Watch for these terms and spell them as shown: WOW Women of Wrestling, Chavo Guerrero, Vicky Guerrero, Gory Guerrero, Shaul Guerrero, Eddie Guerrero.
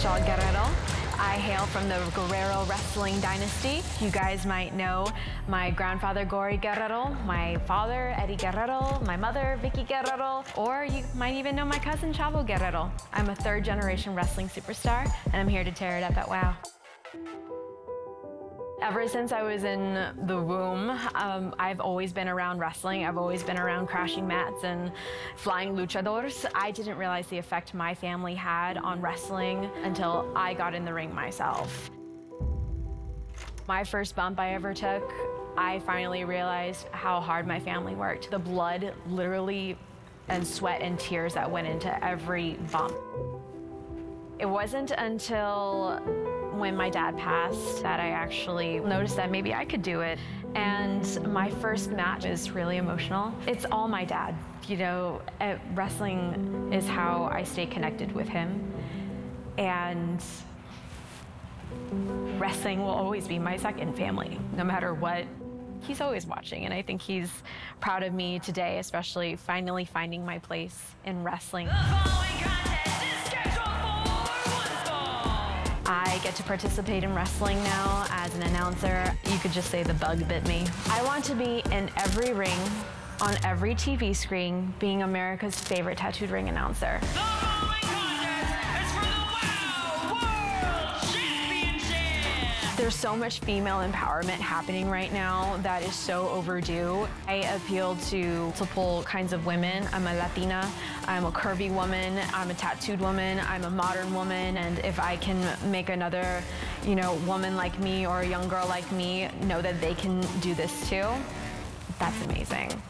Shaul Guerrero. I hail from the Guerrero wrestling dynasty. You guys might know my grandfather, Gory Guerrero, my father, Eddie Guerrero, my mother, Vicky Guerrero, or you might even know my cousin, Chavo Guerrero. I'm a third-generation wrestling superstar, and I'm here to tear it up at WOW. Ever since I was in the womb, I've always been around wrestling. I've always been around crashing mats and flying luchadors. I didn't realize the effect my family had on wrestling until I got in the ring myself. My first bump I ever took, I finally realized how hard my family worked. The blood literally and sweat and tears that went into every bump. It wasn't until when my dad passed that I actually noticed that maybe I could do it. And my first match is really emotional. It's all my dad. You know, wrestling is how I stay connected with him. And wrestling will always be my second family, no matter what. He's always watching, and I think he's proud of me today, especially finally finding my place in wrestling. I get to participate in wrestling now as an announcer. You could just say the bug bit me. I want to be in every ring, on every TV screen, being America's favorite tattooed ring announcer. The following contest is for the WOW World Championship! There's so much female empowerment happening right now that is so overdue. I appeal to multiple kinds of women. I'm a Latina. I'm a curvy woman, I'm a tattooed woman, I'm a modern woman, and if I can make another, you know, woman like me or a young girl like me know that they can do this too, that's amazing.